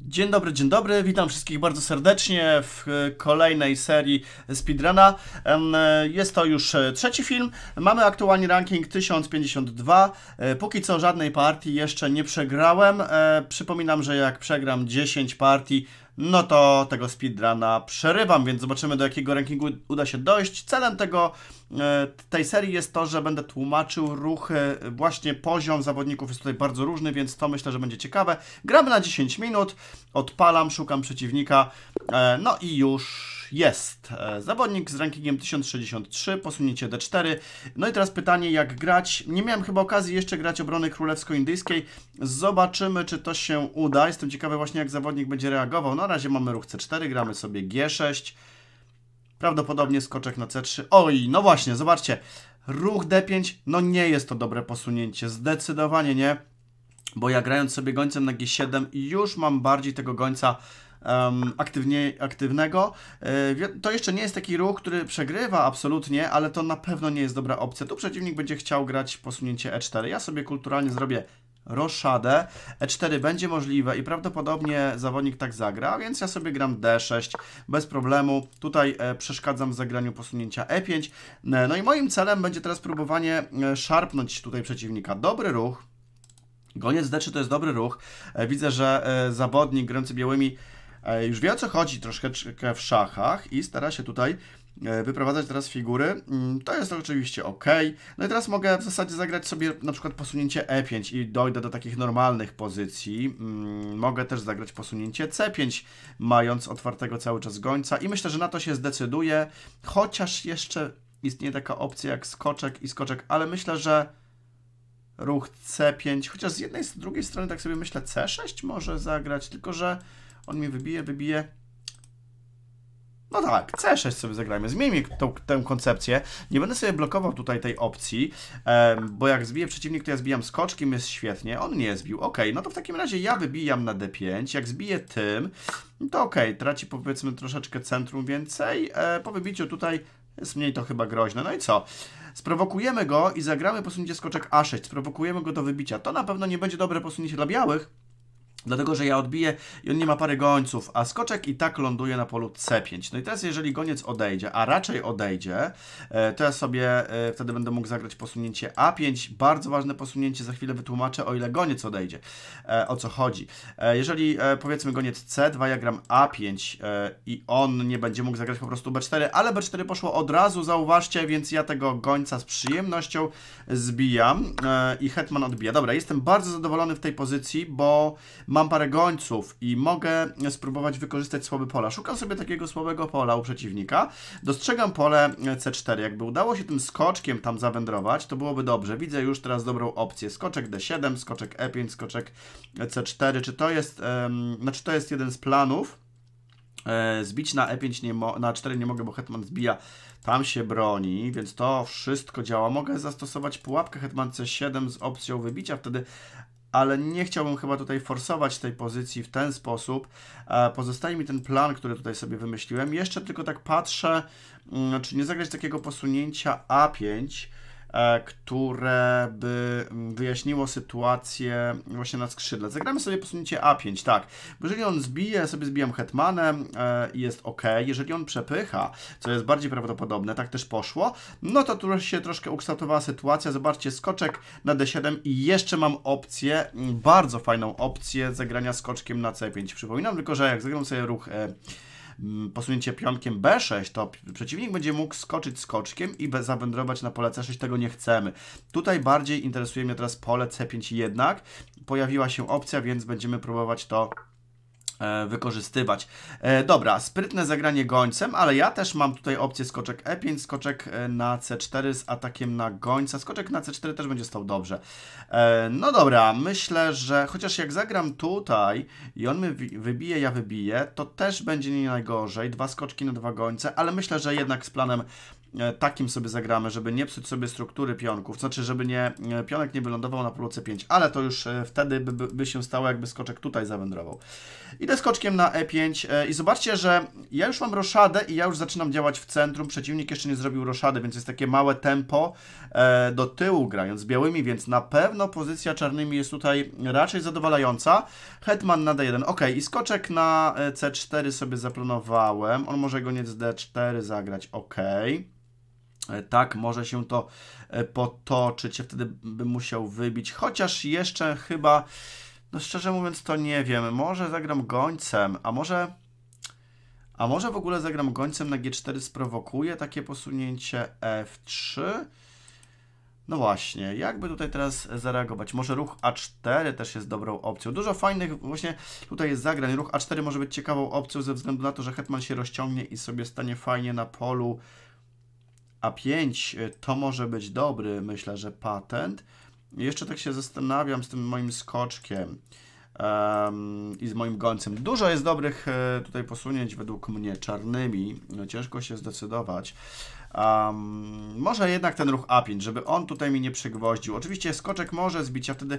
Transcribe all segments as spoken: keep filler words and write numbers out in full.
Dzień dobry, dzień dobry, witam wszystkich bardzo serdecznie w kolejnej serii Speedruna. Jest to już trzeci film, mamy aktualnie ranking tysiąc pięćdziesiąt dwa. Póki co żadnej partii jeszcze nie przegrałem. Przypominam, że jak przegram dziesięć partii, no to tego speedruna przerywam, więc zobaczymy, do jakiego rankingu uda się dojść. Celem tego, tej serii jest to, że będę tłumaczył ruchy, właśnie poziom zawodników jest tutaj bardzo różny, więc to myślę, że będzie ciekawe. Gramy na dziesięć minut, odpalam, szukam przeciwnika, no i już jest. Zawodnik z rankingiem tysiąc sześćdziesiąt trzy, posunięcie D cztery. No i teraz pytanie, jak grać. Nie miałem chyba okazji jeszcze grać obrony królewsko-indyjskiej. Zobaczymy, czy to się uda. Jestem ciekawy właśnie, jak zawodnik będzie reagował. Na razie mamy ruch C cztery, gramy sobie G sześć. Prawdopodobnie skoczek na C trzy. Oj, no właśnie, zobaczcie. Ruch D pięć, no nie jest to dobre posunięcie. Zdecydowanie nie. Bo ja grając sobie gońcem na G siedem już mam bardziej tego gońca Um, aktywnie, aktywnego. Yy, to jeszcze nie jest taki ruch, który przegrywa absolutnie, ale to na pewno nie jest dobra opcja. Tu przeciwnik będzie chciał grać posunięcie E cztery. Ja sobie kulturalnie zrobię roszadę. E cztery będzie możliwe i prawdopodobnie zawodnik tak zagra, więc ja sobie gram D sześć bez problemu. Tutaj e, przeszkadzam w zagraniu posunięcia E pięć. No i moim celem będzie teraz próbowanie szarpnąć tutaj przeciwnika. Dobry ruch. Goniec D trzy to jest dobry ruch. E, widzę, że e, zawodnik grający białymi już wie, o co chodzi troszeczkę w szachach i stara się tutaj wyprowadzać teraz figury. To jest oczywiście ok. No i teraz mogę w zasadzie zagrać sobie na przykład posunięcie E pięć i dojdę do takich normalnych pozycji. Mogę też zagrać posunięcie C pięć, mając otwartego cały czas gońca i myślę, że na to się zdecyduję, chociaż jeszcze istnieje taka opcja jak skoczek i skoczek, ale myślę, że ruch C pięć, chociaż z jednej, z drugiej strony tak sobie myślę, C sześć może zagrać, tylko że on mi wybije, wybije. No tak, C sześć sobie zagrajmy. Zmieńmy tą, tę koncepcję. Nie będę sobie blokował tutaj tej opcji, bo jak zbije przeciwnik, to ja zbijam skoczkiem, jest świetnie. On nie zbił. Ok, no to w takim razie ja wybijam na D pięć. Jak zbiję tym, to ok, traci powiedzmy troszeczkę centrum więcej. Po wybiciu tutaj jest mniej to chyba groźne. No i co? Sprowokujemy go i zagramy posunięcie skoczek A sześć. Sprowokujemy go do wybicia. To na pewno nie będzie dobre posunięcie dla białych, dlatego że ja odbiję i on nie ma pary gońców, a skoczek i tak ląduje na polu C pięć. No i teraz jeżeli goniec odejdzie, a raczej odejdzie, to ja sobie wtedy będę mógł zagrać posunięcie A pięć. Bardzo ważne posunięcie, za chwilę wytłumaczę, o ile goniec odejdzie, o co chodzi. Jeżeli powiedzmy goniec C dwa, ja gram A pięć i on nie będzie mógł zagrać po prostu B cztery, ale B cztery poszło od razu, zauważcie, więc ja tego gońca z przyjemnością zbijam i hetman odbija. Dobra, jestem bardzo zadowolony w tej pozycji, bo mam parę gońców i mogę spróbować wykorzystać słabe pola. Szukam sobie takiego słabego pola u przeciwnika. Dostrzegam pole C cztery. Jakby udało się tym skoczkiem tam zawędrować, to byłoby dobrze. Widzę już teraz dobrą opcję. Skoczek D siedem, skoczek E pięć, skoczek C cztery. Czy to jest, um, znaczy to jest jeden z planów? E, zbić na E pięć, nie mo na A cztery nie mogę, bo hetman zbija. Tam się broni, więc to wszystko działa. Mogę zastosować pułapkę hetman C siedem z opcją wybicia wtedy, ale nie chciałbym chyba tutaj forsować tej pozycji w ten sposób. Pozostaje mi ten plan, który tutaj sobie wymyśliłem. Jeszcze tylko tak patrzę, czy nie zagrać takiego posunięcia A pięć, które by wyjaśniło sytuację właśnie na skrzydle. Zagramy sobie posunięcie A pięć, tak. Bo jeżeli on zbije, sobie zbijam hetmanem i jest ok. Jeżeli on przepycha, co jest bardziej prawdopodobne, tak też poszło, no to tu się troszkę ukształtowała sytuacja. Zobaczcie, skoczek na D siedem i jeszcze mam opcję, bardzo fajną opcję zagrania skoczkiem na C pięć. Przypominam tylko, że jak zagram sobie ruch posunięcie pionkiem B sześć, to przeciwnik będzie mógł skoczyć skoczkiem i zawędrować na pole C sześć, tego nie chcemy. Tutaj bardziej interesuje mnie teraz pole C pięć jednak. Pojawiła się opcja, więc będziemy próbować to wykorzystywać. Dobra, sprytne zagranie gońcem, ale ja też mam tutaj opcję skoczek E pięć, skoczek na C cztery z atakiem na gońca. Skoczek na C cztery też będzie stał dobrze. No dobra, myślę, że chociaż jak zagram tutaj i on mnie wybije, ja wybiję, to też będzie nie najgorzej. Dwa skoczki na dwa gońce, ale myślę, że jednak z planem takim sobie zagramy, żeby nie psuć sobie struktury pionków, to znaczy, żeby nie, pionek nie wylądował na polce pięć, ale to już wtedy by, by się stało, jakby skoczek tutaj zawędrował. Idę skoczkiem na e pięć i zobaczcie, że ja już mam roszadę i ja już zaczynam działać w centrum, przeciwnik jeszcze nie zrobił roszady, więc jest takie małe tempo do tyłu, grając białymi, więc na pewno pozycja czarnymi jest tutaj raczej zadowalająca. Hetman na d jeden, ok, i skoczek na c cztery sobie zaplanowałem, on może goniec d cztery zagrać, ok. Tak, może się to potoczyć, ja wtedy bym musiał wybić, chociaż jeszcze chyba, no szczerze mówiąc to nie wiem, może zagram gońcem, a może, a może w ogóle zagram gońcem na g cztery, sprowokuje takie posunięcie f trzy, no właśnie, jakby tutaj teraz zareagować, może ruch a cztery też jest dobrą opcją, dużo fajnych właśnie tutaj jest zagrań, ruch a cztery może być ciekawą opcją ze względu na to, że hetman się rozciągnie i sobie stanie fajnie na polu a pięć, to może być dobry, myślę, że patent. Jeszcze tak się zastanawiam z tym moim skoczkiem um, i z moim gońcem. Dużo jest dobrych tutaj posunięć według mnie czarnymi. No, ciężko się zdecydować. Um, może jednak ten ruch a pięć, żeby on tutaj mi nie przygwoździł. Oczywiście skoczek może zbić, ja wtedy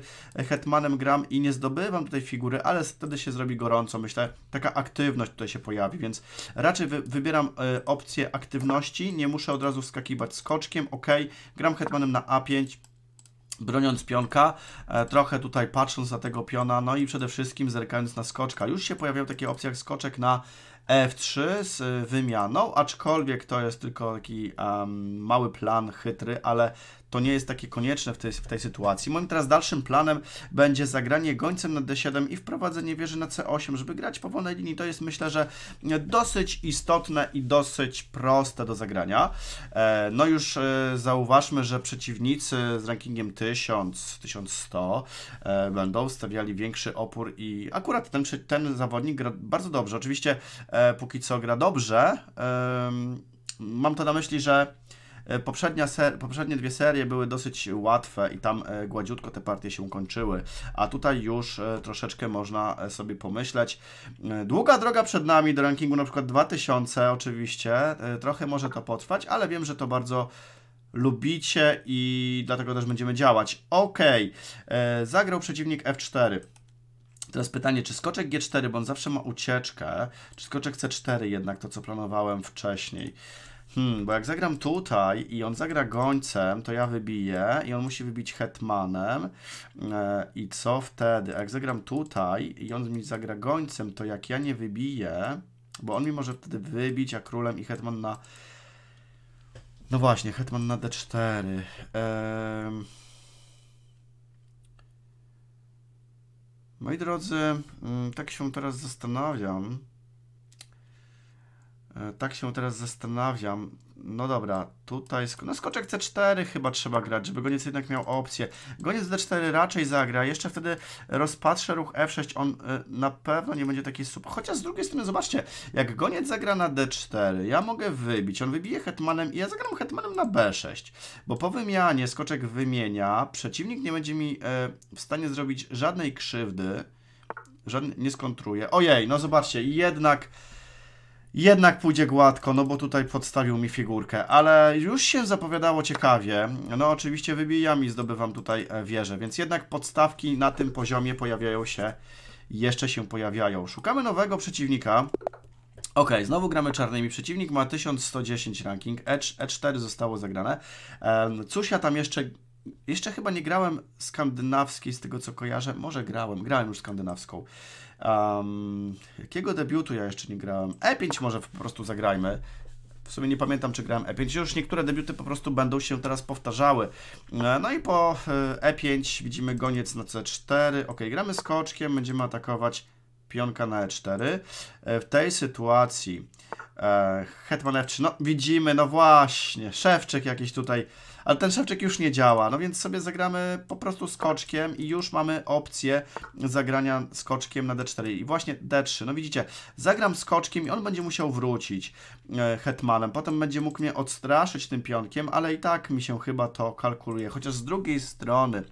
hetmanem gram i nie zdobywam tutaj figury, ale wtedy się zrobi gorąco, myślę, taka aktywność tutaj się pojawi, więc raczej wy wybieram y, opcję aktywności, nie muszę od razu wskakiwać skoczkiem, ok, gram hetmanem na a pięć, broniąc pionka, trochę tutaj patrząc na tego piona, no i przede wszystkim zerkając na skoczka. Już się pojawiają takie opcje jak skoczek na f trzy z wymianą, aczkolwiek to jest tylko taki um, mały plan chytry, ale to nie jest takie konieczne w tej, w tej sytuacji. Moim teraz dalszym planem będzie zagranie gońcem na d siedem i wprowadzenie wieży na c osiem, żeby grać po wolnej linii. To jest, myślę, że dosyć istotne i dosyć proste do zagrania. No już zauważmy, że przeciwnicy z rankingiem tysiąc, tysiąc sto będą stawiali większy opór i akurat ten, ten zawodnik gra bardzo dobrze. Oczywiście póki co gra dobrze. Mam to na myśli, że Poprzednia ser, poprzednie dwie serie były dosyć łatwe i tam gładziutko te partie się kończyły, a tutaj już troszeczkę można sobie pomyśleć. Długa droga przed nami do rankingu na przykład dwa tysiące oczywiście, trochę może to potrwać, ale wiem, że to bardzo lubicie i dlatego też będziemy działać. Ok, zagrał przeciwnik f cztery. Teraz pytanie, czy skoczek g cztery, bo on zawsze ma ucieczkę, czy skoczek c cztery jednak, to co planowałem wcześniej. Hmm, bo jak zagram tutaj i on zagra gońcem, to ja wybiję i on musi wybić hetmanem e, i co wtedy? A jak zagram tutaj i on mi zagra gońcem, to jak ja nie wybiję, bo on mi może wtedy wybić, a królem i hetman na... No właśnie, hetman na d cztery. E... Moi drodzy, tak się teraz zastanawiam. Tak się teraz zastanawiam. No dobra, tutaj sk no skoczek c cztery chyba trzeba grać, żeby goniec jednak miał opcję. Goniec d cztery raczej zagra, jeszcze wtedy rozpatrzę ruch f sześć, on y, na pewno nie będzie taki super. Chociaż z drugiej strony zobaczcie, jak goniec zagra na d cztery, ja mogę wybić, on wybije hetmanem i ja zagram hetmanem na b sześć, bo po wymianie skoczek wymienia, przeciwnik nie będzie mi y, w stanie zrobić żadnej krzywdy, żadnej, nie skontruje. Ojej, no zobaczcie, jednak... Jednak pójdzie gładko, no bo tutaj podstawił mi figurkę, ale już się zapowiadało ciekawie. No oczywiście wybijam i zdobywam tutaj wieżę, więc jednak podstawki na tym poziomie pojawiają się, jeszcze się pojawiają. Szukamy nowego przeciwnika. Ok, znowu gramy czarnymi. Przeciwnik ma tysiąc sto dziesięć ranking, e cztery zostało zagrane. Cóż ja tam jeszcze... Jeszcze chyba nie grałem skandynawskiej, z tego co kojarzę. Może grałem, grałem już skandynawską. Um, jakiego debiutu ja jeszcze nie grałem? e pięć może po prostu zagrajmy. W sumie nie pamiętam, czy grałem e pięć. Już niektóre debiuty po prostu będą się teraz powtarzały. No i po e pięć widzimy goniec na c cztery. Ok, gramy skoczkiem, będziemy atakować pionka na e cztery. W tej sytuacji e, hetman f trzy. No widzimy, no właśnie, szewczyk jakiś tutaj. Ale ten szewczyk już nie działa, no więc sobie zagramy po prostu skoczkiem i już mamy opcję zagrania skoczkiem na d cztery i właśnie d trzy, no widzicie, zagram skoczkiem i on będzie musiał wrócić hetmanem, potem będzie mógł mnie odstraszyć tym pionkiem, ale i tak mi się chyba to kalkuluje, chociaż z drugiej strony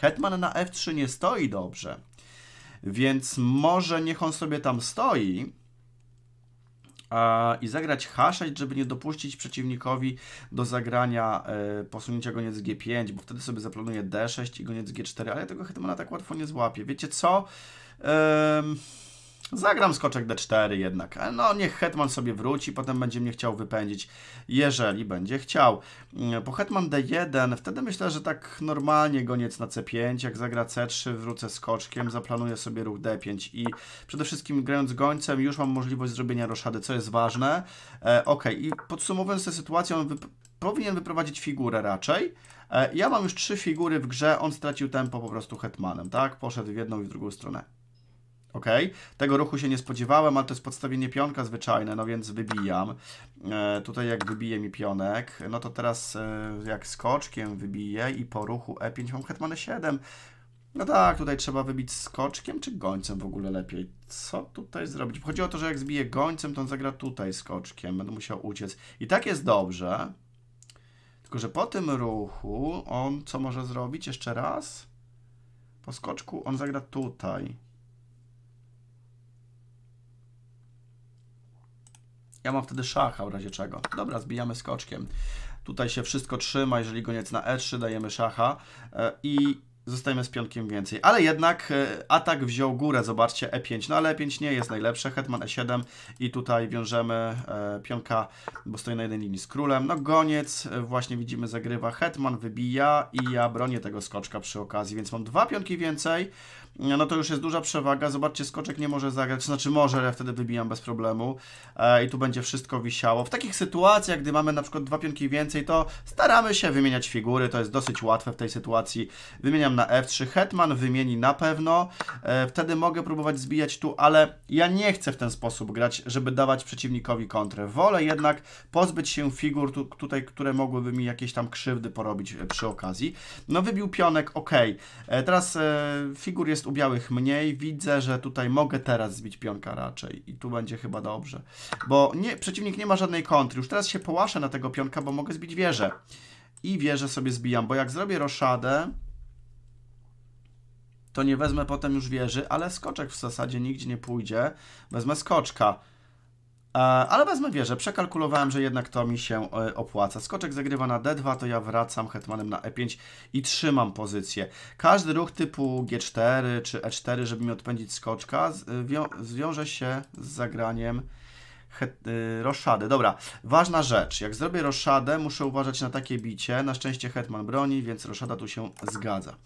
hetman na f trzy nie stoi dobrze, więc może niech on sobie tam stoi. a, i zagrać ha sześć, żeby nie dopuścić przeciwnikowi do zagrania y, posunięcia goniec g pięć, bo wtedy sobie zaplanuje d sześć i goniec g cztery, ale ja tego hetmana tak łatwo nie złapię. Wiecie co? Ym... Zagram skoczek d cztery jednak. No niech hetman sobie wróci, potem będzie mnie chciał wypędzić, jeżeli będzie chciał. Po hetman d jeden, wtedy myślę, że tak normalnie goniec na c pięć, jak zagra c trzy, wrócę skoczkiem, zaplanuję sobie ruch d pięć i przede wszystkim grając gońcem już mam możliwość zrobienia roszady, co jest ważne. E, ok, i podsumowując tę sytuację, on wyp powinien wyprowadzić figurę raczej. E, ja mam już trzy figury w grze, on stracił tempo po prostu hetmanem, tak? Poszedł w jedną i w drugą stronę. Ok, tego ruchu się nie spodziewałem, ale to jest podstawienie pionka zwyczajne, no więc wybijam. E, tutaj jak wybije mi pionek, no to teraz e, jak skoczkiem wybiję i po ruchu e pięć mam hetmanę siedem. No tak, tutaj trzeba wybić skoczkiem czy gońcem w ogóle lepiej. Co tutaj zrobić? Chodzi o to, że jak zbiję gońcem, to on zagra tutaj skoczkiem, będę musiał uciec. I tak jest dobrze, tylko że po tym ruchu on co może zrobić? Jeszcze raz? Po skoczku on zagra tutaj. Ja mam wtedy szacha w razie czego. Dobra, zbijamy skoczkiem. Tutaj się wszystko trzyma, jeżeli goniec na e trzy, dajemy szacha i zostajemy z pionkiem więcej. Ale jednak atak wziął górę, zobaczcie, e pięć. No ale e pięć nie jest najlepsze, hetman e siedem i tutaj wiążemy pionka, bo stoi na jednej linii z królem. No goniec, właśnie widzimy, zagrywa, hetman wybija i ja bronię tego skoczka przy okazji, więc mam dwa pionki więcej. No to już jest duża przewaga, zobaczcie, skoczek nie może zagrać, znaczy może, ale ja wtedy wybijam bez problemu e, i tu będzie wszystko wisiało. W takich sytuacjach, gdy mamy na przykład dwa pionki więcej, to staramy się wymieniać figury, to jest dosyć łatwe w tej sytuacji. Wymieniam na f trzy, hetman wymieni na pewno, e, wtedy mogę próbować zbijać tu, ale ja nie chcę w ten sposób grać, żeby dawać przeciwnikowi kontrę. Wolę jednak pozbyć się figur tu, tutaj, które mogłyby mi jakieś tam krzywdy porobić przy okazji. No wybił pionek, ok. E, teraz e, figur jest u białych mniej, widzę, że tutaj mogę teraz zbić pionka raczej i tu będzie chyba dobrze, bo nie, przeciwnik nie ma żadnej kontry, już teraz się połaszę na tego pionka, bo mogę zbić wieżę i wieżę sobie zbijam, bo jak zrobię roszadę, to nie wezmę potem już wieży, ale skoczek w zasadzie nigdzie nie pójdzie, wezmę skoczka. Ale wezmę wieżę, przekalkulowałem, że jednak to mi się opłaca. Skoczek zagrywa na d dwa, to ja wracam hetmanem na e pięć i trzymam pozycję. Każdy ruch typu g cztery czy e cztery, żeby mi odpędzić skoczka, zwiąże się z zagraniem roszady. Dobra, ważna rzecz. Jak zrobię roszadę, muszę uważać na takie bicie. Na szczęście hetman broni, więc roszada tu się zgadza.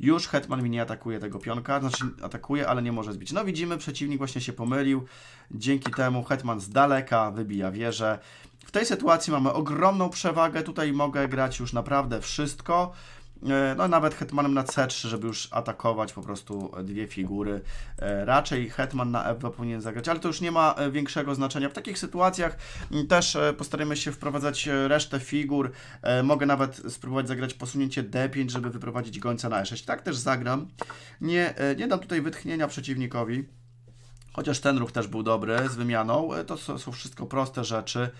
Już hetman mi nie atakuje tego pionka. Znaczy atakuje, ale nie może zbić. No widzimy, przeciwnik właśnie się pomylił. Dzięki temu hetman z daleka wybija wieżę. W tej sytuacji mamy ogromną przewagę. Tutaj mogę grać już naprawdę wszystko. No nawet hetmanem na c trzy, żeby już atakować po prostu dwie figury. Raczej hetman na f dwa powinien zagrać, ale to już nie ma większego znaczenia. W takich sytuacjach też postaramy się wprowadzać resztę figur. Mogę nawet spróbować zagrać posunięcie d pięć, żeby wyprowadzić gońca na e sześć. Tak też zagram. Nie, nie dam tutaj wytchnienia przeciwnikowi, chociaż ten ruch też był dobry z wymianą. To są wszystko proste rzeczy.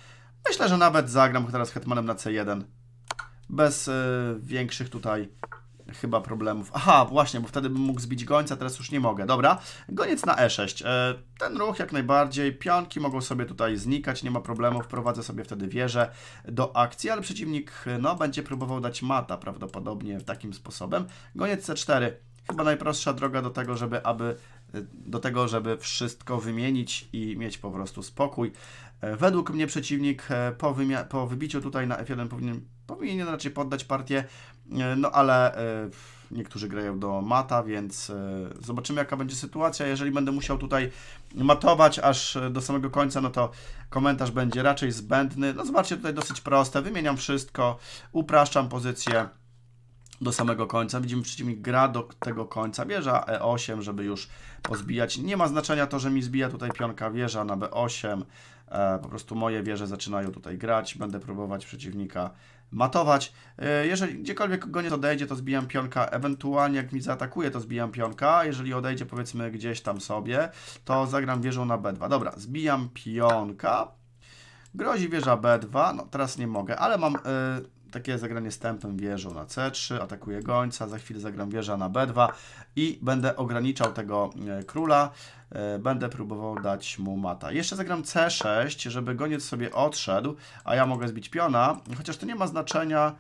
Myślę, że nawet zagram teraz hetmanem na c jeden. Bez y, większych tutaj chyba problemów. Aha, właśnie, bo wtedy bym mógł zbić gońca, teraz już nie mogę. Dobra, goniec na e sześć. E, ten ruch jak najbardziej. Pionki mogą sobie tutaj znikać, nie ma problemu. Wprowadzę sobie wtedy wieżę do akcji, ale przeciwnik no, będzie próbował dać mata prawdopodobnie takim sposobem. Goniec c cztery. Chyba najprostsza droga do tego, żeby, aby, do tego, żeby wszystko wymienić i mieć po prostu spokój. Według mnie przeciwnik po, po wybiciu tutaj na f jeden powinien, powinien raczej poddać partię, no ale niektórzy grają do mata, więc zobaczymy, jaka będzie sytuacja. Jeżeli będę musiał tutaj matować aż do samego końca, no to komentarz będzie raczej zbędny. No zobaczcie, tutaj dosyć proste, wymieniam wszystko, upraszczam pozycję do samego końca. Widzimy, przeciwnik gra do tego końca. Wieża e osiem, żeby już pozbijać. Nie ma znaczenia to, że mi zbija tutaj pionka wieża na b osiem. E, po prostu moje wieże zaczynają tutaj grać. Będę próbować przeciwnika matować. E, jeżeli gdziekolwiek goniec odejdzie, to zbijam pionka. Ewentualnie jak mi zaatakuje, to zbijam pionka. Jeżeli odejdzie, powiedzmy, gdzieś tam sobie, to zagram wieżą na b dwa. Dobra, zbijam pionka. Grozi wieża b dwa. No, teraz nie mogę, ale mam... E, takie zagranie z tempem wieżą na C trzy, atakuję gońca, za chwilę zagram wieża na B dwa i będę ograniczał tego króla, będę próbował dać mu mata. Jeszcze zagram C sześć, żeby goniec sobie odszedł, a ja mogę zbić piona, chociaż to nie ma znaczenia.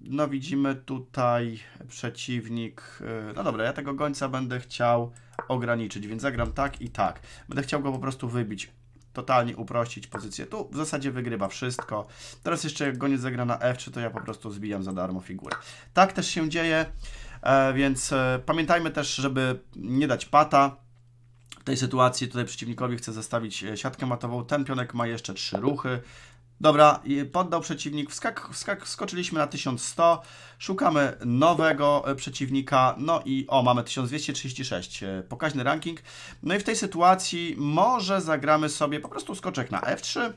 No widzimy tutaj przeciwnik, no dobra, ja tego gońca będę chciał ograniczyć, więc zagram tak i tak. Będę chciał go po prostu wybić, totalnie uprościć pozycję. Tu w zasadzie wygrywa wszystko. Teraz jeszcze jak goniec zagra na F trzy, to ja po prostu zbijam za darmo figurę. Tak też się dzieje, więc pamiętajmy też, żeby nie dać pata. W tej sytuacji tutaj przeciwnikowi chcę zostawić siatkę matową. Ten pionek ma jeszcze trzy ruchy. Dobra, poddał przeciwnik, wskak, wskak, skoczyliśmy na tysiąc sto, szukamy nowego przeciwnika, no i o, mamy tysiąc dwieście trzydzieści sześć, pokaźny ranking. No i w tej sytuacji może zagramy sobie po prostu skoczek na F trzy,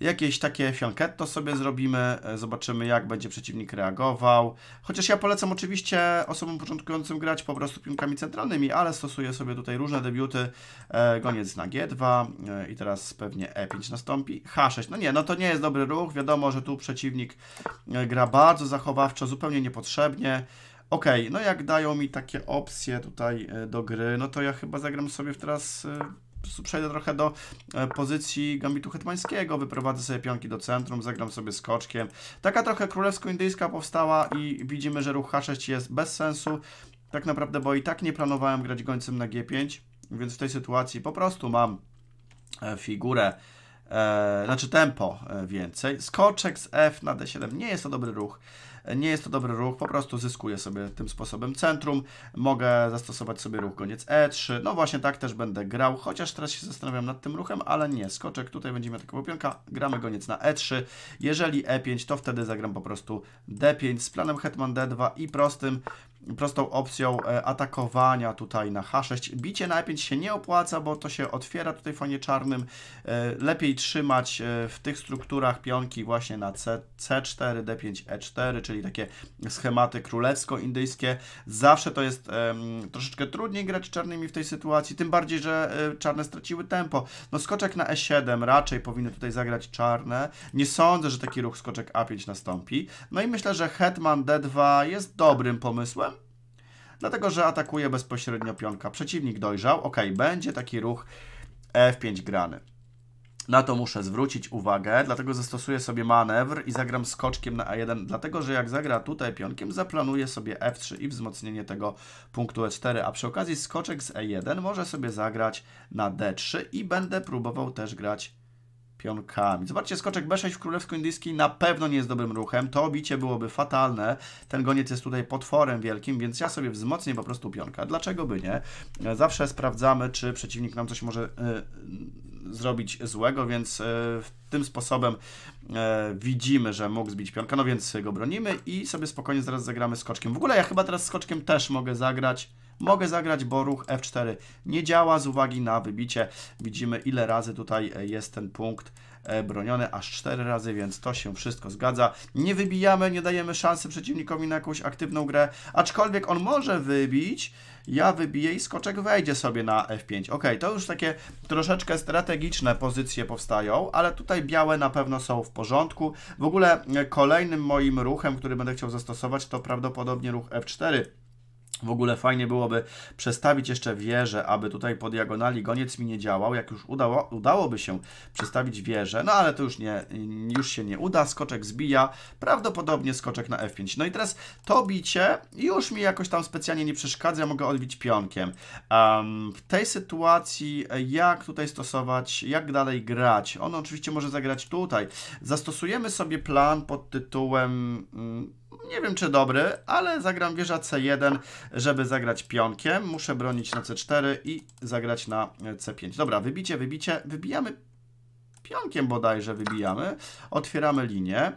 jakieś takie fianchetto sobie zrobimy, zobaczymy jak będzie przeciwnik reagował. Chociaż ja polecam oczywiście osobom początkującym grać po prostu pionkami centralnymi, ale stosuję sobie tutaj różne debiuty. Goniec na G dwa i teraz pewnie E pięć nastąpi. H sześć, no nie, no to nie jest dobry ruch, wiadomo, że tu przeciwnik gra bardzo zachowawczo, zupełnie niepotrzebnie. Ok, no jak dają mi takie opcje tutaj do gry, no to ja chyba zagram sobie teraz... Przejdę trochę do pozycji gambitu hetmańskiego, wyprowadzę sobie pionki do centrum, zagram sobie skoczkiem. Taka trochę królewsko-indyjska powstała i widzimy, że ruch H sześć jest bez sensu, tak naprawdę, bo i tak nie planowałem grać gońcem na G pięć, więc w tej sytuacji po prostu mam figurę, e, znaczy tempo więcej. Skoczek z F na D siedem, nie jest to dobry ruch. Nie jest to dobry ruch, po prostu zyskuję sobie tym sposobem centrum, mogę zastosować sobie ruch goniec E trzy, no właśnie tak też będę grał, chociaż teraz się zastanawiam nad tym ruchem, ale nie, skoczek, tutaj będziemy takiego pionka, gramy goniec na E trzy, jeżeli E pięć, to wtedy zagram po prostu D pięć z planem hetman D dwa i prostym, prostą opcją atakowania tutaj na H sześć. Bicie na E pięć się nie opłaca, bo to się otwiera tutaj w fonie czarnym, lepiej trzymać w tych strukturach pionki właśnie na C cztery, D pięć, E cztery, czy czyli takie schematy królewsko-indyjskie. Zawsze to jest um, troszeczkę trudniej grać czarnymi w tej sytuacji, tym bardziej, że y, czarne straciły tempo. No skoczek na E siedem raczej powinny tutaj zagrać czarne. Nie sądzę, że taki ruch skoczek A pięć nastąpi. No i myślę, że hetman D dwa jest dobrym pomysłem, dlatego, że atakuje bezpośrednio pionka. Przeciwnik dojrzał. Ok, będzie taki ruch F pięć grany. Na to muszę zwrócić uwagę, dlatego zastosuję sobie manewr i zagram skoczkiem na A jeden, dlatego, że jak zagra tutaj pionkiem, zaplanuję sobie F trzy i wzmocnienie tego punktu E cztery, a przy okazji skoczek z E jeden może sobie zagrać na D trzy i będę próbował też grać pionkami. Zobaczcie, skoczek B sześć w królewsko-indyjskiej na pewno nie jest dobrym ruchem, to bicie byłoby fatalne, ten goniec jest tutaj potworem wielkim, więc ja sobie wzmocnię po prostu pionka, dlaczego by nie? Zawsze sprawdzamy, czy przeciwnik nam coś może yy, zrobić złego, więc yy, tym sposobem yy, widzimy, że mógł zbić pionka, no więc go bronimy i sobie spokojnie zaraz zagramy skoczkiem. W ogóle ja chyba teraz skoczkiem też mogę zagrać, Mogę zagrać, bo ruch F cztery nie działa z uwagi na wybicie. Widzimy, ile razy tutaj jest ten punkt broniony, aż cztery razy, więc to się wszystko zgadza. Nie wybijamy, nie dajemy szansy przeciwnikowi na jakąś aktywną grę, aczkolwiek on może wybić, ja wybiję i skoczek wejdzie sobie na F pięć. Ok, to już takie troszeczkę strategiczne pozycje powstają, ale tutaj białe na pewno są w porządku. W ogóle kolejnym moim ruchem, który będę chciał zastosować, to prawdopodobnie ruch F cztery. W ogóle fajnie byłoby przestawić jeszcze wieżę, aby tutaj po diagonali goniec mi nie działał. Jak już udało, udałoby się przestawić wieżę, no ale to już, nie, już się nie uda. Skoczek zbija, prawdopodobnie skoczek na F pięć. No i teraz to bicie już mi jakoś tam specjalnie nie przeszkadza, ja mogę odbić pionkiem. Um, w tej sytuacji jak tutaj stosować, jak dalej grać? On oczywiście może zagrać tutaj. Zastosujemy sobie plan pod tytułem... Mm, nie wiem, czy dobry, ale zagram wieża C jeden, żeby zagrać pionkiem. Muszę bronić na C cztery i zagrać na C pięć. Dobra, wybicie, wybicie. Wybijamy pionkiem bodajże, wybijamy. Otwieramy linię.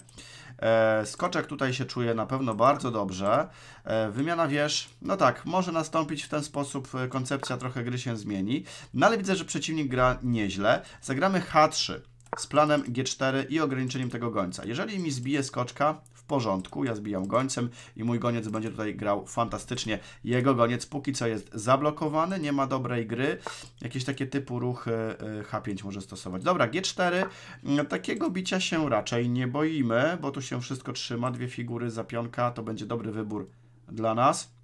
E, skoczek tutaj się czuje na pewno bardzo dobrze. E, wymiana wież, no tak, może nastąpić w ten sposób, koncepcja trochę gry się zmieni. No ale widzę, że przeciwnik gra nieźle. Zagramy H trzy z planem G cztery i ograniczeniem tego gońca. Jeżeli mi zbije skoczka... porządku. Ja zbijam gońcem i mój goniec będzie tutaj grał fantastycznie. Jego goniec póki co jest zablokowany, nie ma dobrej gry. Jakieś takie typu ruchy H pięć może stosować. Dobra, G cztery. Takiego bicia się raczej nie boimy, bo tu się wszystko trzyma. Dwie figury za pionka, to będzie dobry wybór dla nas.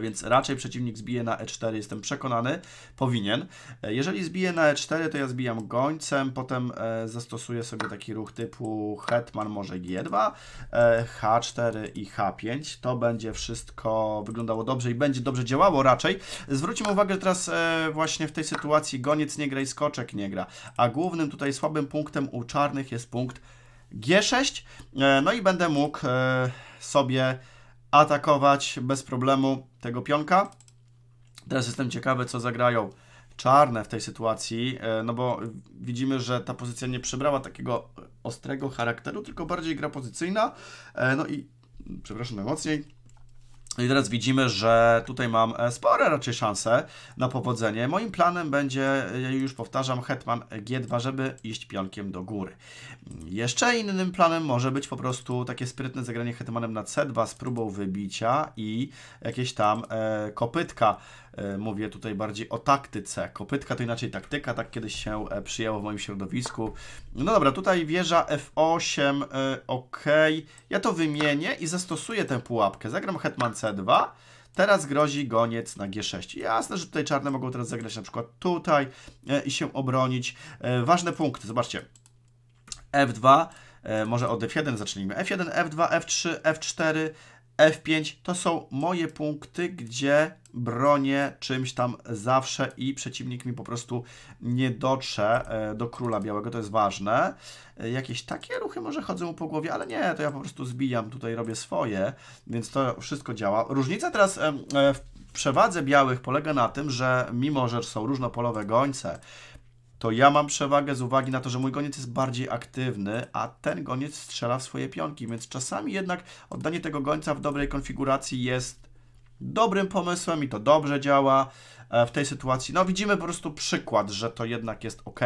Więc raczej przeciwnik zbije na E cztery, jestem przekonany, powinien. Jeżeli zbije na E cztery, to ja zbijam gońcem, potem zastosuję sobie taki ruch typu hetman, może G dwa, H cztery i H pięć. To będzie wszystko wyglądało dobrze i będzie dobrze działało raczej. Zwróćmy uwagę, że teraz właśnie w tej sytuacji goniec nie gra i skoczek nie gra, a głównym tutaj słabym punktem u czarnych jest punkt G sześć. No i będę mógł sobie atakować bez problemu tego pionka. Teraz jestem ciekawy, co zagrają czarne w tej sytuacji, no bo widzimy, że ta pozycja nie przybrała takiego ostrego charakteru, tylko bardziej gra pozycyjna. No i, przepraszam najmocniej, i teraz widzimy, że tutaj mam spore raczej szanse na powodzenie. Moim planem będzie, już powtarzam, hetman G dwa, żeby iść pionkiem do góry. Jeszcze innym planem może być po prostu takie sprytne zagranie hetmanem na C dwa z próbą wybicia i jakieś tam e, kopytka. Mówię tutaj bardziej o taktyce. Kopytka to inaczej taktyka, tak kiedyś się przyjęło w moim środowisku. No dobra, tutaj wieża F osiem, ok. Ja to wymienię i zastosuję tę pułapkę. Zagram hetman C dwa, teraz grozi goniec na G sześć. Jasne, że tutaj czarne mogą teraz zagrać na przykład tutaj i się obronić. Ważne punkty, zobaczcie. F dwa, może od F jeden zacznijmy. F jeden, F dwa, F trzy, F cztery, F pięć to są moje punkty, gdzie bronię czymś tam zawsze i przeciwnik mi po prostu nie dotrze do króla białego, to jest ważne. Jakieś takie ruchy może chodzą mu po głowie, ale nie, to ja po prostu zbijam, tutaj robię swoje, więc to wszystko działa. Różnica teraz w przewadze białych polega na tym, że mimo, że są różnopolowe gońce, to ja mam przewagę z uwagi na to, że mój goniec jest bardziej aktywny, a ten goniec strzela w swoje pionki, więc czasami jednak oddanie tego gońca w dobrej konfiguracji jest dobrym pomysłem i to dobrze działa w tej sytuacji. No widzimy po prostu przykład, że to jednak jest ok.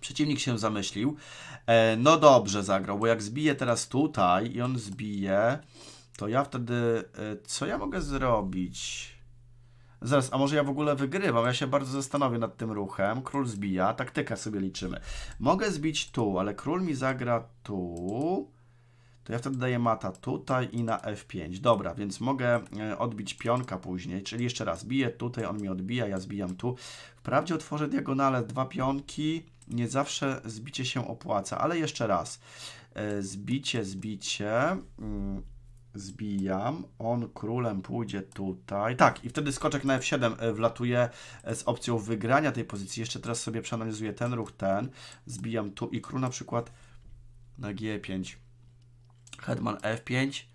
Przeciwnik się zamyślił. No dobrze zagrał, bo jak zbije teraz tutaj i on zbije, to ja wtedy, co ja mogę zrobić? Zaraz, a może ja w ogóle wygrywam? Ja się bardzo zastanowię nad tym ruchem. Król zbija, taktyka sobie liczymy. Mogę zbić tu, ale król mi zagra tu. To ja wtedy daję mata tutaj i na F pięć. Dobra, więc mogę odbić pionka później, czyli jeszcze raz biję tutaj, on mi odbija, ja zbijam tu. Wprawdzie otworzę diagonale, dwa pionki. Nie zawsze zbicie się opłaca, ale jeszcze raz. Zbicie, zbicie... Zbijam, on królem pójdzie tutaj, tak, i wtedy skoczek na F siedem wlatuje z opcją wygrania tej pozycji. Jeszcze teraz sobie przeanalizuję ten ruch, ten, zbijam tu i król na przykład na G pięć, hetman F pięć,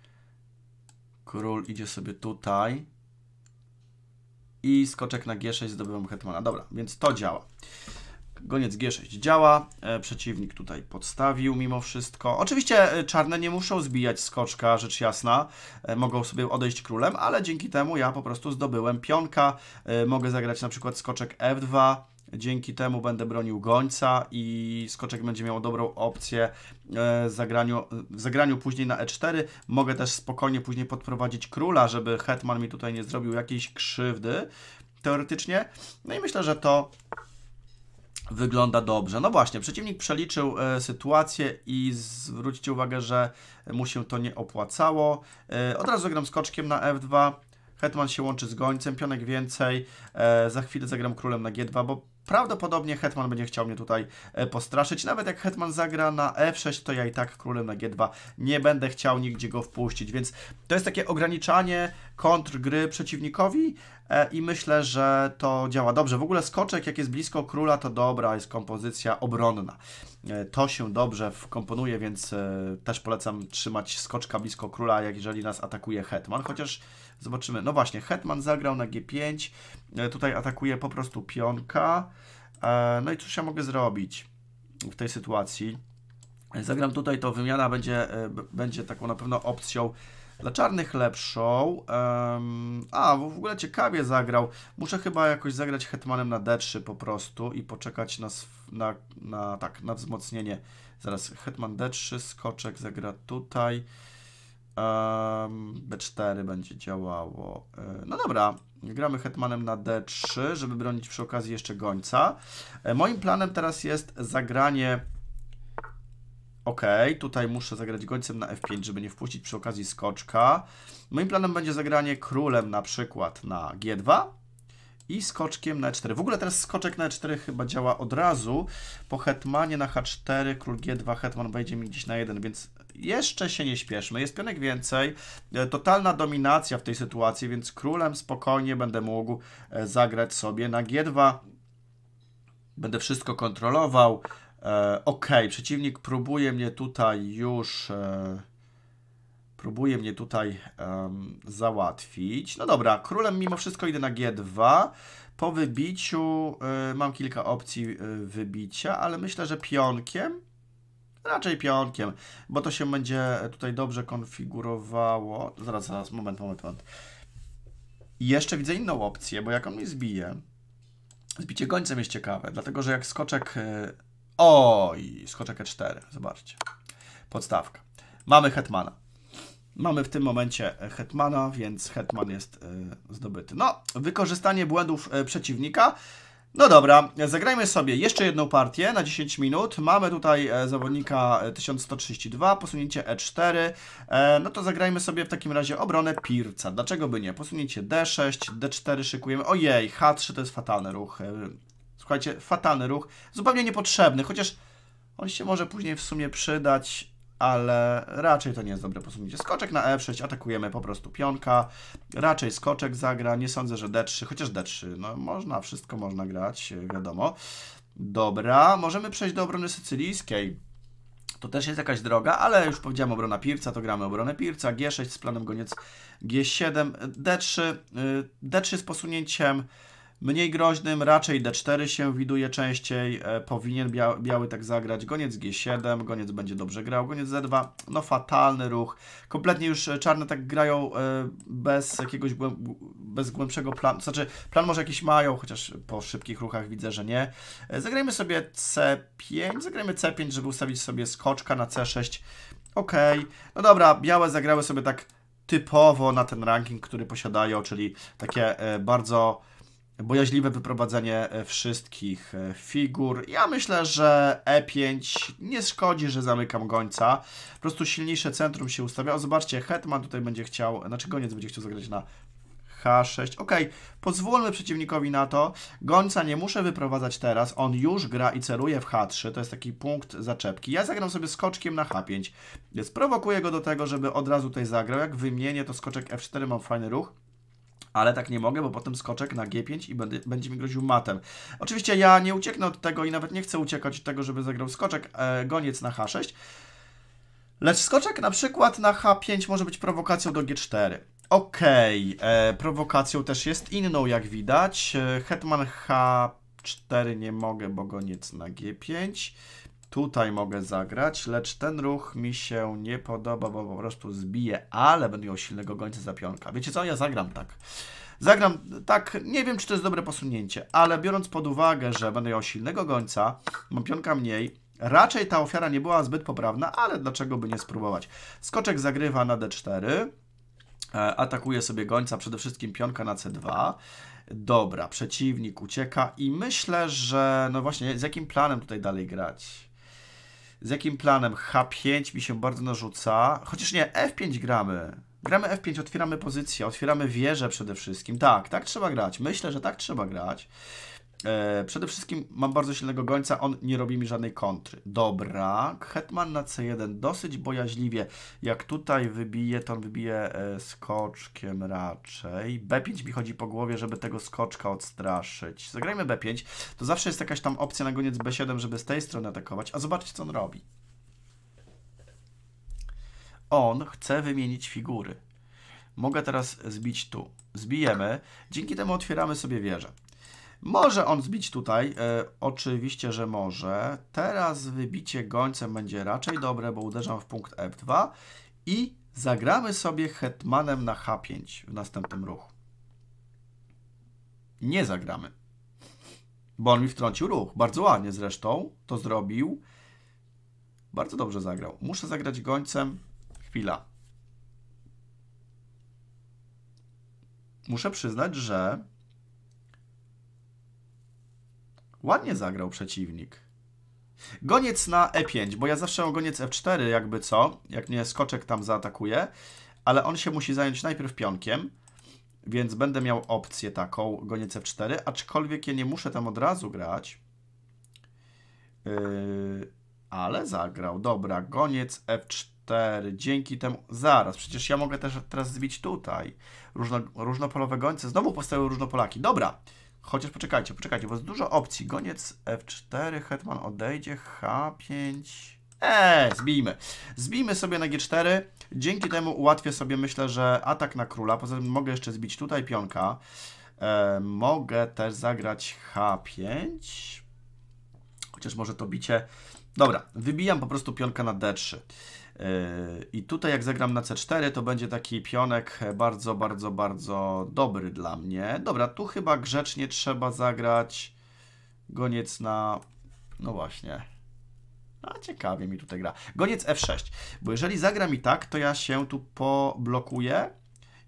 król idzie sobie tutaj i skoczek na G sześć, zdobywam hetmana. Dobra, więc to działa. Goniec G sześć działa, przeciwnik tutaj podstawił mimo wszystko. Oczywiście czarne nie muszą zbijać skoczka, rzecz jasna, mogą sobie odejść królem, ale dzięki temu ja po prostu zdobyłem pionka, mogę zagrać na przykład skoczek F dwa, dzięki temu będę bronił gońca i skoczek będzie miał dobrą opcję w zagraniu, w zagraniu później na E cztery. Mogę też spokojnie później podprowadzić króla, żeby hetman mi tutaj nie zrobił jakiejś krzywdy, teoretycznie. No i myślę, że to wygląda dobrze. No właśnie, przeciwnik przeliczył e, sytuację i zwróćcie uwagę, że mu się to nie opłacało. E, od razu zagram skoczkiem na F dwa, hetman się łączy z gońcem, pionek więcej, e, za chwilę zagram królem na G dwa, bo prawdopodobnie hetman będzie chciał mnie tutaj e, postraszyć. Nawet jak hetman zagra na F sześć, to ja i tak królem na G dwa nie będę chciał nigdzie go wpuścić, więc to jest takie ograniczanie kontrgry przeciwnikowi e, i myślę, że to działa dobrze. W ogóle skoczek, jak jest blisko króla, to dobra, jest kompozycja obronna. E, to się dobrze wkomponuje, więc e, też polecam trzymać skoczka blisko króla, jak jeżeli nas atakuje hetman, chociaż zobaczymy. No właśnie, hetman zagrał na G pięć, e, tutaj atakuje po prostu pionka. No i cóż ja mogę zrobić w tej sytuacji? Zagram tutaj, to wymiana będzie, będzie taką na pewno opcją Laczarny Chleb Show. Um, a, w ogóle ciekawie zagrał. Muszę chyba jakoś zagrać hetmanem na d trzy po prostu i poczekać na, na, na, tak, na wzmocnienie. Zaraz hetman d trzy, skoczek zagra tutaj. Um, b cztery będzie działało. No dobra, gramy hetmanem na d trzy, żeby bronić przy okazji jeszcze gońca. Moim planem teraz jest zagranie... Ok, tutaj muszę zagrać gońcem na f pięć, żeby nie wpuścić przy okazji skoczka. Moim planem będzie zagranie królem na przykład na g dwa i skoczkiem na e cztery. W ogóle teraz skoczek na e cztery chyba działa od razu. Po hetmanie na h cztery, król g dwa, hetman wejdzie mi gdzieś na jeden, więc jeszcze się nie śpieszmy. Jest pionek więcej, totalna dominacja w tej sytuacji, więc królem spokojnie będę mógł zagrać sobie na g dwa. Będę wszystko kontrolował. Ok, przeciwnik próbuje mnie tutaj już e, próbuje mnie tutaj um, załatwić. No dobra, królem mimo wszystko idę na g dwa. Po wybiciu e, mam kilka opcji e, wybicia, ale myślę, że pionkiem. Raczej pionkiem, bo to się będzie tutaj dobrze konfigurowało. Zaraz, zaraz, moment, moment, moment. I jeszcze widzę inną opcję, bo jak on mnie zbije, zbicie gońcem jest ciekawe, dlatego że jak skoczek... E, Oj, skoczek e cztery, zobaczcie, podstawka. Mamy hetmana. Mamy w tym momencie hetmana, więc hetman jest y, zdobyty. No, wykorzystanie błędów y, przeciwnika. No dobra, zagrajmy sobie jeszcze jedną partię na dziesięć minut. Mamy tutaj zawodnika tysiąc sto trzydzieści dwa, posunięcie e cztery. No to zagrajmy sobie w takim razie obronę Pirca. Dlaczego by nie? Posunięcie d sześć, d cztery szykujemy. Ojej, h trzy to jest fatalny ruch. Słuchajcie, fatalny ruch, zupełnie niepotrzebny, chociaż on się może później w sumie przydać, ale raczej to nie jest dobre posunięcie. Skoczek na e sześć, atakujemy po prostu pionka, raczej skoczek zagra, nie sądzę, że d trzy, chociaż d trzy, no można, wszystko można grać, wiadomo. Dobra, możemy przejść do obrony sycylijskiej. To też jest jakaś droga, ale już powiedziałem obrona Pirca, to gramy obronę Pirca, g sześć z planem goniec g siedem, d trzy, d trzy z posunięciem mniej groźnym, raczej d cztery się widuje częściej, e, powinien bia biały tak zagrać, goniec g siedem, goniec będzie dobrze grał, goniec z dwa, no fatalny ruch, kompletnie już czarne tak grają e, bez jakiegoś głę bez głębszego planu, znaczy plan może jakiś mają, chociaż po szybkich ruchach widzę, że nie. E, zagrajmy sobie c pięć, zagrajmy c pięć, żeby ustawić sobie skoczka na c sześć, ok, no dobra, białe zagrały sobie tak typowo na ten ranking, który posiadają, czyli takie e, bardzo... bojaźliwe wyprowadzenie wszystkich figur. Ja myślę, że e pięć nie szkodzi, że zamykam gońca. Po prostu silniejsze centrum się ustawia. O, zobaczcie, hetman tutaj będzie chciał, znaczy goniec będzie chciał zagrać na h sześć. Ok, pozwólmy przeciwnikowi na to. Gońca nie muszę wyprowadzać teraz. On już gra i celuje w h trzy. To jest taki punkt zaczepki. Ja zagram sobie skoczkiem na h pięć. Sprowokuję go do tego, żeby od razu tutaj zagrał. Jak wymienię, to skoczek f cztery, mam fajny ruch. Ale tak nie mogę, bo potem skoczek na g pięć i będzie, będzie mi groził matem. Oczywiście ja nie ucieknę od tego i nawet nie chcę uciekać od tego, żeby zagrał skoczek, e, goniec na h sześć. Lecz skoczek na przykład na h pięć może być prowokacją do g cztery. Okej, okay, prowokacją też jest inną, jak widać. Hetman h cztery nie mogę, bo goniec na g pięć. Tutaj mogę zagrać, lecz ten ruch mi się nie podoba, bo po prostu zbiję, ale będę miał silnego gońca za pionka. Wiecie co? Ja zagram tak. Zagram tak, nie wiem, czy to jest dobre posunięcie, ale biorąc pod uwagę, że będę miał silnego gońca, mam pionka mniej, raczej ta ofiara nie była zbyt poprawna, ale dlaczego by nie spróbować? Skoczek zagrywa na d cztery, atakuje sobie gońca, przede wszystkim pionka na c dwa. Dobra, przeciwnik ucieka i myślę, że no właśnie, z jakim planem tutaj dalej grać? Z jakim planem? h pięć mi się bardzo narzuca. Chociaż nie, f pięć gramy. Gramy f pięć, otwieramy pozycję, otwieramy wieżę przede wszystkim. Tak, tak trzeba grać. Myślę, że tak trzeba grać. E, przede wszystkim mam bardzo silnego gońca, on nie robi mi żadnej kontry. Dobra, hetman na c jeden dosyć bojaźliwie. Jak tutaj wybije, to on wybije e, skoczkiem raczej. b pięć mi chodzi po głowie, żeby tego skoczka odstraszyć. Zagrajmy b pięć, to zawsze jest jakaś tam opcja na goniec b siedem, żeby z tej strony atakować. A zobaczcie, co on robi. On chce wymienić figury. Mogę teraz zbić tu. Zbijemy, dzięki temu otwieramy sobie wieżę. Może on zbić tutaj, y, oczywiście, że może. Teraz wybicie gońcem będzie raczej dobre, bo uderzam w punkt f dwa i Zagramy sobie hetmanem na ha pięć w następnym ruchu. Nie zagramy, bo on mi wtrącił ruch. Bardzo ładnie zresztą to zrobił. Bardzo dobrze zagrał. Muszę zagrać gońcem. Chwila. Muszę przyznać, że ładnie zagrał przeciwnik. Goniec na e pięć, bo ja zawsze mam goniec f cztery, jakby co, jak mnie skoczek tam zaatakuje, ale on się musi zająć najpierw pionkiem, więc będę miał opcję taką, goniec f cztery, aczkolwiek ja nie muszę tam od razu grać. Yy, ale zagrał. Dobra, goniec f cztery, dzięki temu... Zaraz, przecież ja mogę też teraz zbić tutaj. Różno, różnopolowe gońce, znowu powstały różnopolaki. Dobra. Chociaż poczekajcie, poczekajcie, bo jest dużo opcji. Goniec f cztery, hetman odejdzie, ha pięć... Eee, zbijmy. Zbijmy sobie na g cztery. Dzięki temu ułatwię sobie, myślę, że atak na króla. Poza tym mogę jeszcze zbić tutaj pionka. E, mogę też zagrać ha pięć. Chociaż może to bicie... Dobra, wybijam po prostu pionka na d trzy. E, I tutaj jak zagram na c cztery, to będzie taki pionek bardzo, bardzo, bardzo dobry dla mnie. Dobra, tu chyba grzecznie trzeba zagrać goniec na... No właśnie... A ciekawie mi tutaj gra. Goniec f sześć, bo jeżeli zagra mi tak, to ja się tu poblokuję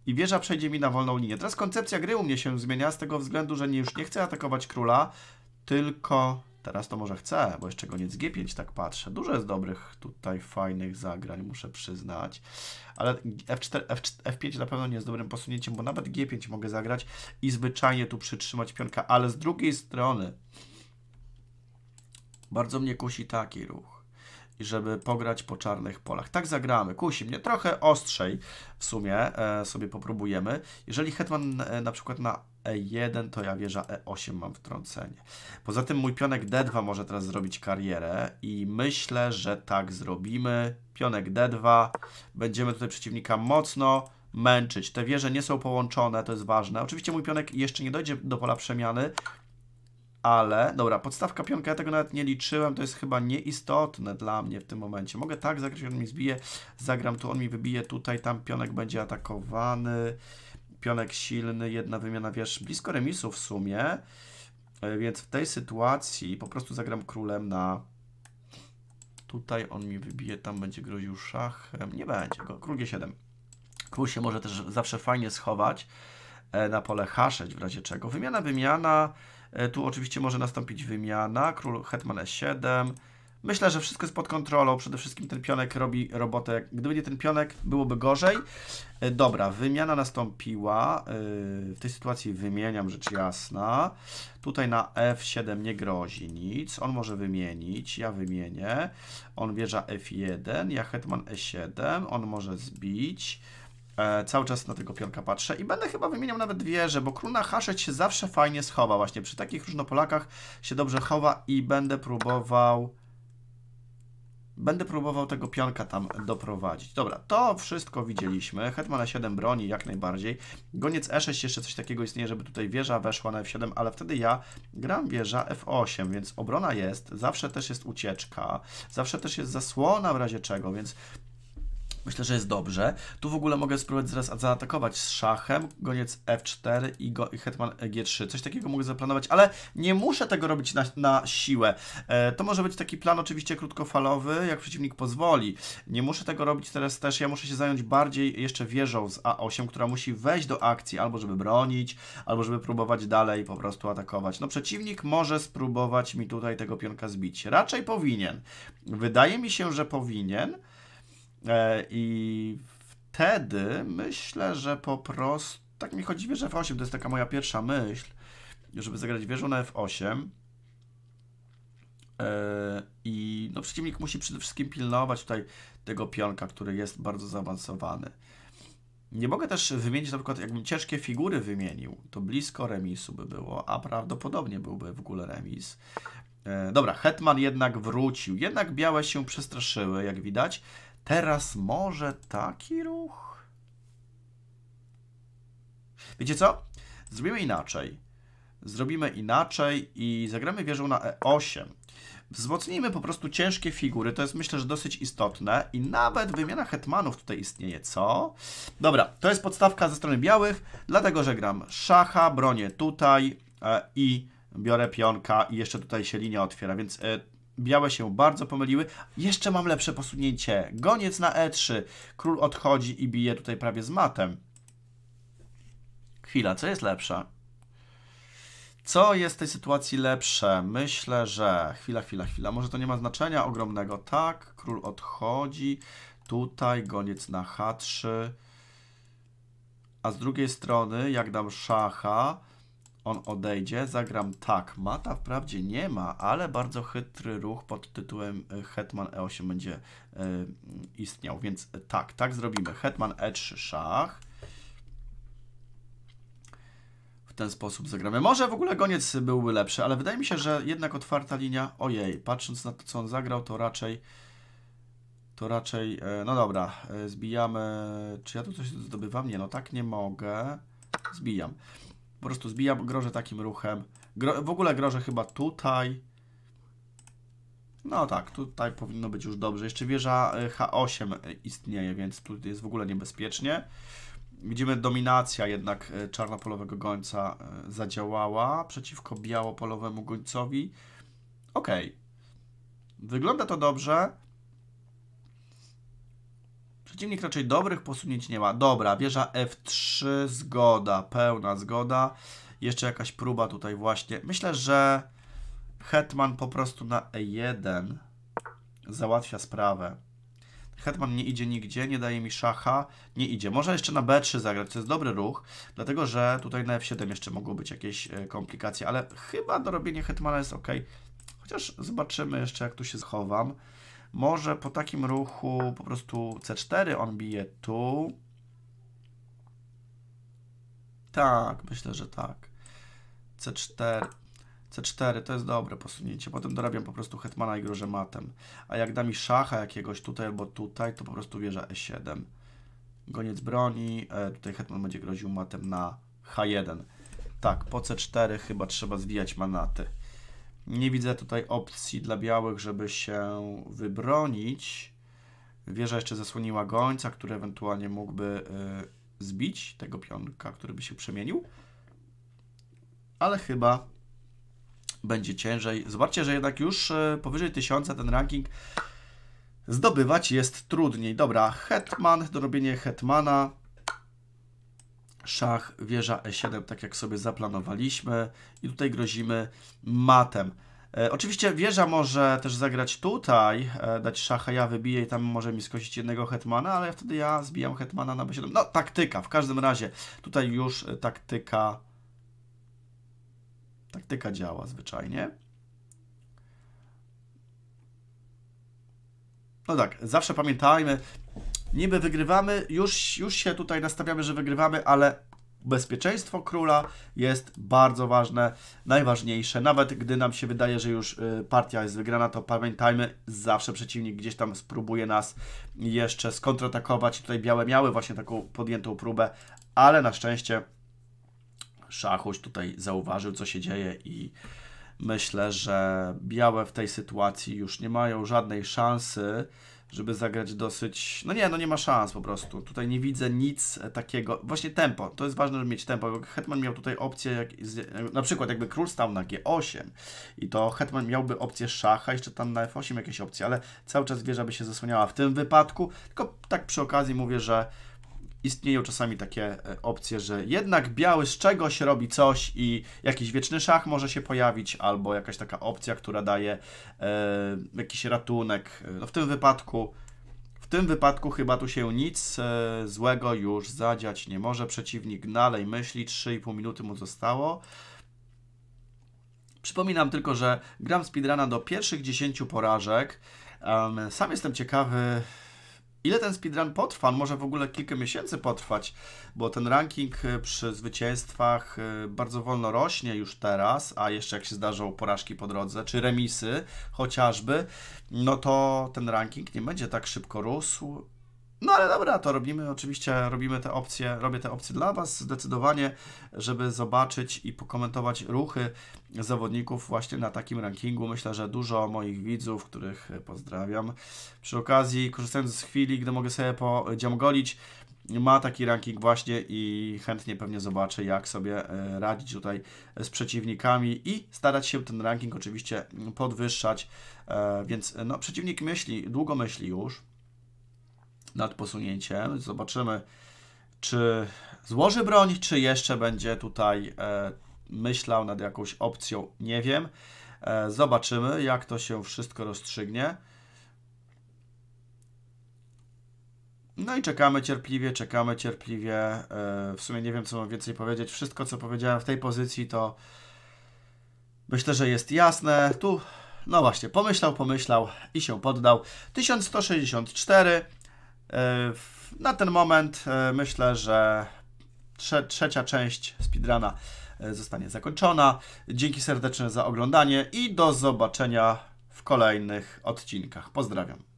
i wieża przejdzie mi na wolną linię. Teraz koncepcja gry u mnie się zmienia z tego względu, że już nie chcę atakować króla, tylko teraz to może chcę, bo jeszcze goniec g pięć, tak patrzę. Dużo jest dobrych tutaj fajnych zagrań, muszę przyznać, ale f cztery, f pięć na pewno nie jest dobrym posunięciem, bo nawet g pięć mogę zagrać i zwyczajnie tu przytrzymać pionka, ale z drugiej strony... Bardzo mnie kusi taki ruch, i żeby pograć po czarnych polach. Tak zagramy, kusi mnie, trochę ostrzej w sumie e, sobie popróbujemy. Jeżeli hetman e, na przykład na e jeden, to ja wieża e osiem mam wtrącenie. Poza tym mój pionek d dwa może teraz zrobić karierę i myślę, że tak zrobimy. Pionek d dwa, będziemy tutaj przeciwnika mocno męczyć. Te wieże nie są połączone, to jest ważne. Oczywiście mój pionek jeszcze nie dojdzie do pola przemiany, ale, dobra, podstawka pionka, ja tego nawet nie liczyłem, to jest chyba nieistotne dla mnie w tym momencie. Mogę tak zagrać, on mi zbije, zagram tu, on mi wybije tutaj, tam pionek będzie atakowany, pionek silny, jedna wymiana wież, blisko remisu w sumie, więc w tej sytuacji po prostu zagram królem na... Tutaj on mi wybije, tam będzie groził szachem, nie będzie go, król g siedem. Król się może też zawsze fajnie schować na pole ha sześć w razie czego. Wymiana, wymiana... Tu oczywiście może nastąpić wymiana, król hetman e siedem. Myślę, że wszystko jest pod kontrolą, przede wszystkim ten pionek robi robotę. Gdyby nie ten pionek, byłoby gorzej. Dobra, wymiana nastąpiła, w tej sytuacji wymieniam rzecz jasna. Tutaj na f siedem nie grozi nic, on może wymienić, ja wymienię. On wieża f jeden, ja hetman e siedem, on może zbić. E, cały czas na tego pionka patrzę i będę chyba wymieniał nawet wieże, bo król na ha sześć się zawsze fajnie schowa. Właśnie przy takich różnopolakach się dobrze chowa i będę próbował będę próbował tego pionka tam doprowadzić. Dobra, to wszystko widzieliśmy. Hetman e siedem broni jak najbardziej. Goniec e sześć, jeszcze coś takiego istnieje, żeby tutaj wieża weszła na f siedem, ale wtedy ja gram wieża f osiem, więc obrona jest, zawsze też jest ucieczka, zawsze też jest zasłona w razie czego, więc myślę, że jest dobrze. Tu w ogóle mogę spróbować zaraz zaatakować z szachem, goniec f cztery i, go, i hetman g trzy. Coś takiego mogę zaplanować, ale nie muszę tego robić na, na siłę. E, to może być taki plan oczywiście krótkofalowy, jak przeciwnik pozwoli. Nie muszę tego robić teraz też, ja muszę się zająć bardziej jeszcze wieżą z a osiem, która musi wejść do akcji, albo żeby bronić, albo żeby próbować dalej po prostu atakować. No przeciwnik może spróbować mi tutaj tego pionka zbić. Raczej powinien. Wydaje mi się, że powinien. I wtedy myślę, że po prostu... Tak mi chodzi wieża f osiem, to jest taka moja pierwsza myśl, żeby zagrać wieżą na f osiem. I no, przeciwnik musi przede wszystkim pilnować tutaj tego pionka, który jest bardzo zaawansowany. Nie mogę też wymienić, na przykład jakbym ciężkie figury wymienił, to blisko remisu by było, a prawdopodobnie byłby w ogóle remis. Dobra, hetman jednak wrócił, jednak białe się przestraszyły, jak widać. Teraz może taki ruch? Wiecie co? Zrobimy inaczej. Zrobimy inaczej i zagramy wieżą na e osiem. Wzmocnijmy po prostu ciężkie figury, to jest myślę, że dosyć istotne i nawet wymiana hetmanów tutaj istnieje, co? Dobra, to jest podstawka ze strony białych, dlatego że gram szacha, bronię tutaj e, i biorę pionka i jeszcze tutaj się linia otwiera, więc e, białe się bardzo pomyliły. Jeszcze mam lepsze posunięcie, goniec na e trzy, król odchodzi i bije tutaj prawie z matem. Chwila, co jest lepsze? Co jest w tej sytuacji lepsze? Myślę, że... Chwila, chwila, chwila. Może to nie ma znaczenia ogromnego. Tak, król odchodzi. Tutaj goniec na ha trzy. A z drugiej strony, jak dam szacha, on odejdzie. Zagram tak. Mata wprawdzie nie ma, ale bardzo chytry ruch pod tytułem hetman e osiem będzie y, istniał. Więc tak, tak zrobimy. Hetman e trzy, szach. W ten sposób zagramy. Może w ogóle goniec byłby lepszy, ale wydaje mi się, że jednak otwarta linia, ojej, patrząc na to, co on zagrał, to raczej, to raczej, no dobra, zbijamy, czy ja tu coś zdobywam? Nie, no tak nie mogę, zbijam, po prostu zbijam, grożę takim ruchem, Gro, w ogóle grożę chyba tutaj, no tak, tutaj powinno być już dobrze, jeszcze wieża ha osiem istnieje, więc tu jest w ogóle niebezpiecznie. Widzimy, dominacja jednak czarnopolowego gońca zadziałała przeciwko białopolowemu gońcowi. Ok. Wygląda to dobrze. Przeciwnik raczej dobrych posunięć nie ma. Dobra, wieża f trzy, zgoda, pełna zgoda. Jeszcze jakaś próba tutaj właśnie. Myślę, że hetman po prostu na e jeden załatwia sprawę. Hetman nie idzie nigdzie, nie daje mi szacha, nie idzie. Może jeszcze na b trzy zagrać, to jest dobry ruch, dlatego że tutaj na f siedem jeszcze mogą być jakieś komplikacje, ale chyba dorobienie hetmana jest ok. Chociaż zobaczymy jeszcze, jak tu się schowam. Może po takim ruchu po prostu c cztery on bije tu. Tak, myślę, że tak. c cztery. c cztery to jest dobre posunięcie, potem dorabiam po prostu hetmana i grożę matem, a jak da mi szacha jakiegoś tutaj albo tutaj, to po prostu wieża e siedem, goniec broni, e, tutaj hetman będzie groził matem na ha jeden, tak, po c cztery chyba trzeba zwijać manaty. Nie widzę tutaj opcji dla białych, żeby się wybronić, wieża jeszcze zasłoniła gońca, który ewentualnie mógłby y, zbić tego pionka, który by się przemienił, ale chyba będzie ciężej. Zobaczcie, że jednak już powyżej tysiąca ten ranking zdobywać jest trudniej. Dobra, hetman, dorobienie hetmana, szach, wieża e siedem, tak jak sobie zaplanowaliśmy i tutaj grozimy matem. E, oczywiście wieża może też zagrać tutaj, e, dać szacha, ja wybiję i tam może mi skosić jednego hetmana, ale wtedy ja zbijam hetmana na b siedem. No, taktyka, w każdym razie tutaj już taktyka Taktyka działa zwyczajnie. No tak, zawsze pamiętajmy, niby wygrywamy, już, już się tutaj nastawiamy, że wygrywamy, ale bezpieczeństwo króla jest bardzo ważne, najważniejsze. Nawet gdy nam się wydaje, że już partia jest wygrana, to pamiętajmy, zawsze przeciwnik gdzieś tam spróbuje nas jeszcze skontratakować. Tutaj białe miały właśnie taką podjętą próbę, ale na szczęście Szachuś tutaj zauważył, co się dzieje i myślę, że białe w tej sytuacji już nie mają żadnej szansy, żeby zagrać dosyć... No nie, no nie ma szans po prostu. Tutaj nie widzę nic takiego. Właśnie tempo. To jest ważne, żeby mieć tempo. Hetman miał tutaj opcję, jak... na przykład jakby król stał na g osiem i to hetman miałby opcję szacha, jeszcze tam na f osiem jakieś opcje, ale cały czas wieża by się zasłaniała w tym wypadku. Tylko tak przy okazji mówię, że istnieją czasami takie opcje, że jednak biały z czegoś robi coś i jakiś wieczny szach może się pojawić, albo jakaś taka opcja, która daje e, jakiś ratunek. No w tym wypadku, w tym wypadku chyba tu się nic e, złego już zadziać nie może. Przeciwnik dalej myśli, trzy i pół minuty mu zostało. Przypominam tylko, że gram speedruna do pierwszych dziesięciu porażek. Um, sam jestem ciekawy, ile ten speedrun potrwa? On może w ogóle kilka miesięcy potrwać, bo ten ranking przy zwycięstwach bardzo wolno rośnie już teraz, a jeszcze jak się zdarzą porażki po drodze, czy remisy chociażby, no to ten ranking nie będzie tak szybko rósł. No ale dobra, to robimy, oczywiście robimy te opcje, robię te opcje dla Was zdecydowanie, żeby zobaczyć i pokomentować ruchy zawodników właśnie na takim rankingu. Myślę, że dużo moich widzów, których pozdrawiam, przy okazji, korzystając z chwili, gdy mogę sobie podziamgolić, ma taki ranking właśnie i chętnie pewnie zobaczę, jak sobie radzić tutaj z przeciwnikami i starać się ten ranking oczywiście podwyższać, więc no, przeciwnik myśli, długo myśli już nad posunięciem. Zobaczymy, czy złoży broń, czy jeszcze będzie tutaj e, myślał nad jakąś opcją. Nie wiem. E, zobaczymy, jak to się wszystko rozstrzygnie. No i czekamy cierpliwie, czekamy cierpliwie. E, w sumie nie wiem, co mam więcej powiedzieć. Wszystko, co powiedziałem w tej pozycji, to myślę, że jest jasne. Tu, no właśnie, pomyślał, pomyślał i się poddał. tysiąc sto sześćdziesiąt cztery. Na ten moment myślę, że trze trzecia część speedruna zostanie zakończona. Dzięki serdecznie za oglądanie i do zobaczenia w kolejnych odcinkach. Pozdrawiam.